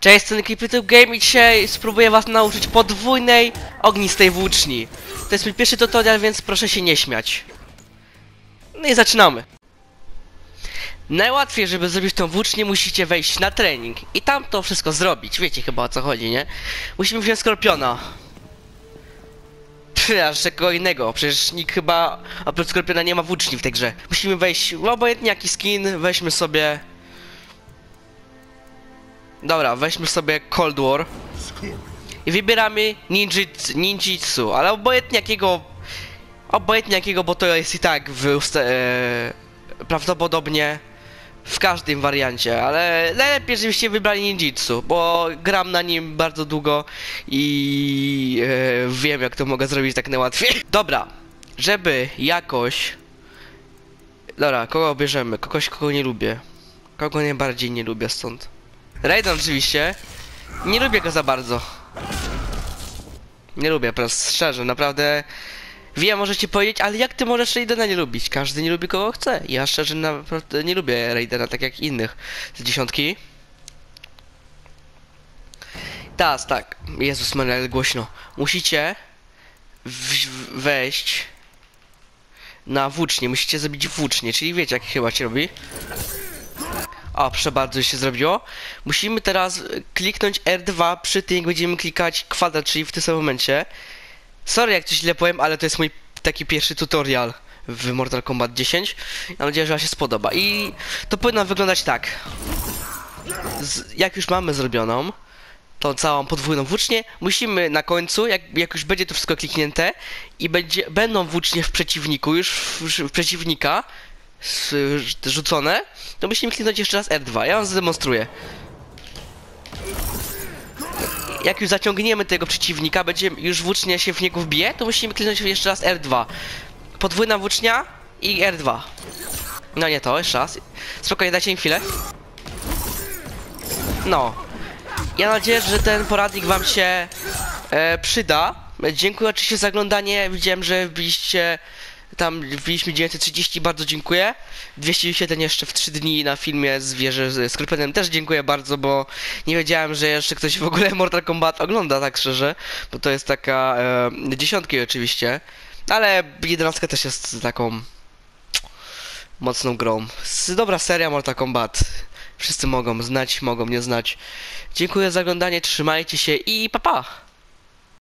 Cześć, to Creeper YT Game i dzisiaj spróbuję was nauczyć podwójnej ognistej włóczni. To jest mój pierwszy tutorial, więc proszę się nie śmiać. No i zaczynamy. Najłatwiej, żeby zrobić tą włócznię, musicie wejść na trening i tam to wszystko zrobić. Wiecie chyba o co chodzi, nie? Musimy wziąć Skorpiona. Aż czego innego, przecież nikt chyba oprócz Skorpiona nie ma włóczni w tej grze. Musimy wejść, obojętnie jaki skin, weźmy sobie... Dobra, weźmy sobie Cold War i wybieramy ninjitsu, ale obojętnie jakiego, bo to jest i tak prawdopodobnie w każdym wariancie, ale najlepiej żebyście wybrali ninjitsu, bo gram na nim bardzo długo i wiem jak to mogę zrobić tak najłatwiej. Dobra, żeby jakoś... Dobra, kogo bierzemy? Kogoś, kogo nie lubię. Kogo najbardziej nie lubię stąd. Raiden oczywiście. Nie lubię go za bardzo. Nie lubię, szczerze, naprawdę. Wiem, możecie powiedzieć, ale jak ty możesz Raidena nie lubić? Każdy nie lubi kogo chce. Ja szczerze naprawdę nie lubię Raidena, tak jak innych z dziesiątki. Teraz tak. Jezus Maria, głośno. Musicie wejść na włócznie. Musicie zrobić włócznie, czyli wiecie jak chyba się robi. O, proszę bardzo, się zrobiło. Musimy teraz kliknąć R2, przy tym będziemy klikać kwadrat, czyli w tym samym momencie. Sorry, jak coś źle powiem, ale to jest mój taki pierwszy tutorial w Mortal Kombat 10. Mam nadzieję, że wam się spodoba. I to powinno wyglądać tak. Jak już mamy zrobioną tą całą podwójną włócznię, musimy na końcu, jak już będzie to wszystko kliknięte i będą włócznie w przeciwniku, już w przeciwnika, rzucone, to musimy kliknąć jeszcze raz R2. Ja wam zademonstruję. Jak już zaciągniemy tego przeciwnika, będziemy już włócznia się w niego wbije, to musimy kliknąć jeszcze raz R2. Podwójna włócznia i R2. No nie to, jeszcze raz. Spokojnie, dajcie mi chwilę. No. Ja mam nadzieję, że ten poradnik wam się przyda. Dziękuję oczywiście za oglądanie. Widziałem, że byliście... Tam wbiliśmy 930, bardzo dziękuję. 207 jeszcze w 3 dni na filmie z wieży z Scorpionem też dziękuję bardzo, bo nie wiedziałem, że jeszcze ktoś w ogóle Mortal Kombat ogląda, tak szczerze. Bo to jest taka... dziesiątki oczywiście. Ale 11 też jest taką... mocną grą. Dobra seria Mortal Kombat. Wszyscy mogą znać, mogą nie znać. Dziękuję za oglądanie, trzymajcie się i pa pa!